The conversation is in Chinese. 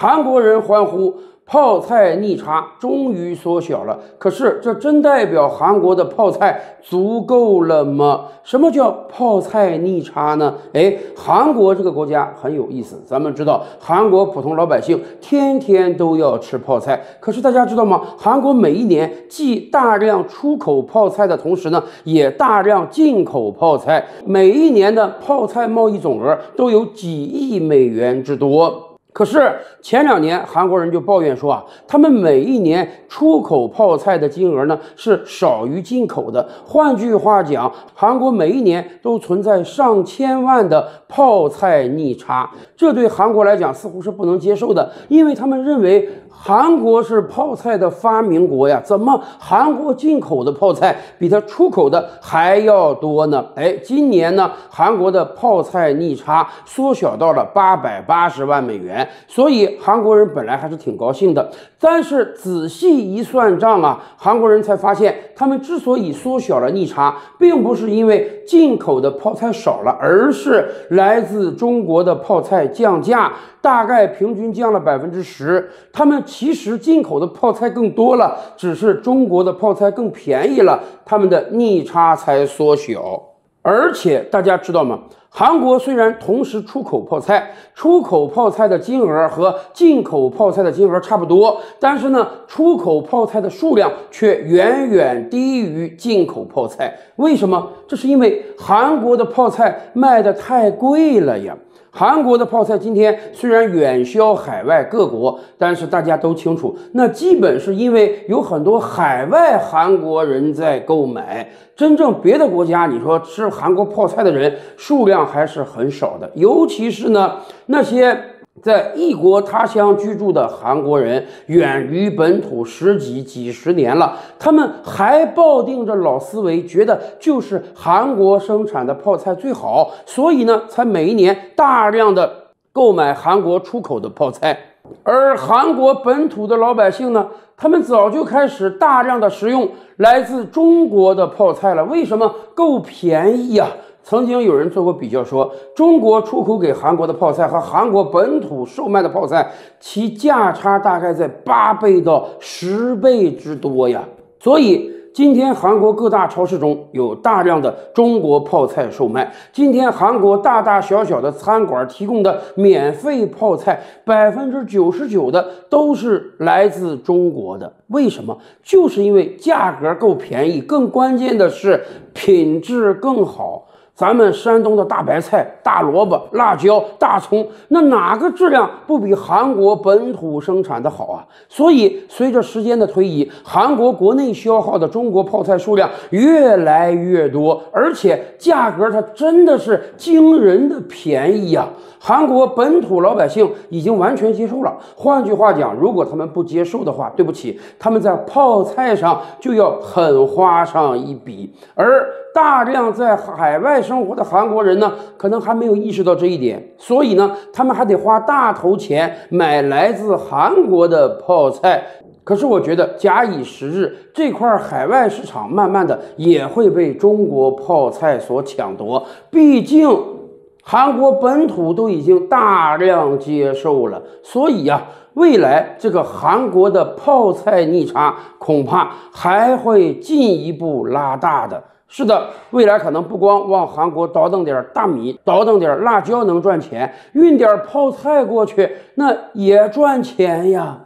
韩国人欢呼泡菜逆差终于缩小了。可是这真代表韩国的泡菜足够了吗？什么叫泡菜逆差呢？韩国这个国家很有意思。咱们知道，韩国普通老百姓天天都要吃泡菜。可是大家知道吗？韩国每一年既大量出口泡菜的同时呢，也大量进口泡菜。每一年的泡菜贸易总额都有几亿美元之多。 可是前2年，韩国人就抱怨说他们每一年出口泡菜的金额呢是少于进口的。换句话讲，韩国每一年都存在上千万的泡菜逆差，这对韩国来讲似乎是不能接受的，因为他们认为韩国是泡菜的发明国呀，怎么韩国进口的泡菜比它出口的还要多呢？今年呢，韩国的泡菜逆差缩小到了880万美元。 所以韩国人本来还是挺高兴的，但是仔细一算账啊，韩国人才发现，他们之所以缩小了逆差，并不是因为进口的泡菜少了，而是来自中国的泡菜降价，大概平均降了10%。他们其实进口的泡菜更多了，只是中国的泡菜更便宜了，他们的逆差才缩小。 而且大家知道吗？韩国虽然同时出口泡菜，出口泡菜的金额和进口泡菜的金额差不多，但是呢，出口泡菜的数量却远远低于进口泡菜。为什么？这是因为韩国的泡菜卖得太贵了呀。 韩国的泡菜今天虽然远销海外各国，但是大家都清楚，那基本是因为有很多海外韩国人在购买。真正别的国家，你说吃韩国泡菜的人数量还是很少的，尤其是呢那些 在异国他乡居住的韩国人，远离本土几十年了，他们还抱定着老思维，觉得就是韩国生产的泡菜最好，所以呢，才每一年大量的购买韩国出口的泡菜。而韩国本土的老百姓呢，他们早就开始大量的食用来自中国的泡菜了。为什么？够便宜呀！ 曾经有人做过比较说，中国出口给韩国的泡菜和韩国本土售卖的泡菜，其价差大概在8倍到10倍之多呀。所以今天韩国各大超市中有大量的中国泡菜售卖。今天韩国大大小小的餐馆提供的免费泡菜，99%的都是来自中国的。为什么？就是因为价格够便宜，更关键的是品质更好。 咱们山东的大白菜、大萝卜、辣椒、大葱，那哪个质量不比韩国本土生产的好啊？所以，随着时间的推移，韩国国内消耗的中国泡菜数量越来越多，而且价格它真的是惊人的便宜呀！韩国本土老百姓已经完全接受了。换句话讲，如果他们不接受的话，对不起，他们在泡菜上就要狠花上一笔，而 大量在海外生活的韩国人呢，可能还没有意识到这一点，所以呢，他们还得花大头钱买来自韩国的泡菜。可是我觉得，假以时日，这块海外市场慢慢的也会被中国泡菜所抢夺，毕竟韩国本土都已经大量接受了，所以呀， 未来这个韩国的泡菜逆差恐怕还会进一步拉大的。是的，未来可能不光往韩国倒腾点大米、倒腾点辣椒能赚钱，运点泡菜过去那也赚钱呀。